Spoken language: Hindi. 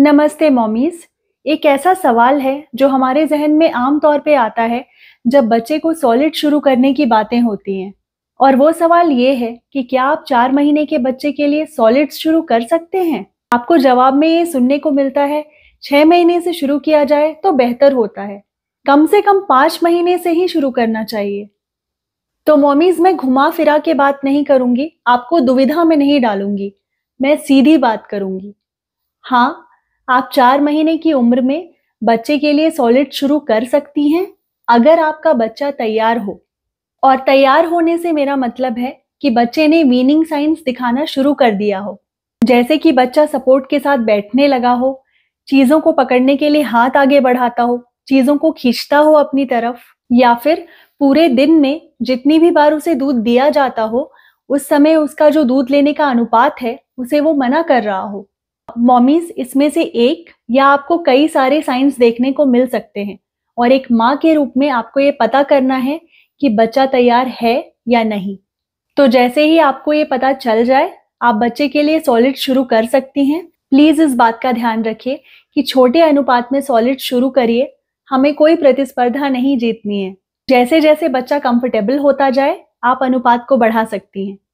नमस्ते मॉमीज। एक ऐसा सवाल है जो हमारे जहन में आमतौर पे आता है जब बच्चे को सॉलिड शुरू करने की बातें होती हैं, और वो सवाल ये है कि क्या आप 4 महीने के बच्चे के लिए सॉलिड्स शुरू कर सकते हैं। आपको जवाब में ये सुनने को मिलता है 6 महीने से शुरू किया जाए तो बेहतर होता है, कम से कम 5 महीने से ही शुरू करना चाहिए। तो मॉमीज, मैं घुमा फिरा के बात नहीं करूंगी, आपको दुविधा में नहीं डालूंगी, मैं सीधी बात करूंगी। हाँ, आप 4 महीने की उम्र में बच्चे के लिए सॉलिड शुरू कर सकती हैं अगर आपका बच्चा तैयार हो। और तैयार होने से मेरा मतलब है कि बच्चे ने वीनिंग साइंस दिखाना शुरू कर दिया हो, जैसे कि बच्चा सपोर्ट के साथ बैठने लगा हो, चीज़ों को पकड़ने के लिए हाथ आगे बढ़ाता हो, चीज़ों को खींचता हो अपनी तरफ, या फिर पूरे दिन में जितनी भी बार उसे दूध दिया जाता हो उस समय उसका जो दूध लेने का अनुपात है उसे वो मना कर रहा हो। मॉमीज, इसमें से एक या आपको कई सारे साइंस देखने को मिल सकते हैं, और एक माँ के रूप में आपको ये पता करना है कि बच्चा तैयार है या नहीं। तो जैसे ही आपको ये पता चल जाए आप बच्चे के लिए सॉलिड शुरू कर सकती हैं। प्लीज इस बात का ध्यान रखिए कि छोटे अनुपात में सॉलिड शुरू करिए, हमें कोई प्रतिस्पर्धा नहीं जीतनी है। जैसे जैसे बच्चा कंफर्टेबल होता जाए आप अनुपात को बढ़ा सकती हैं।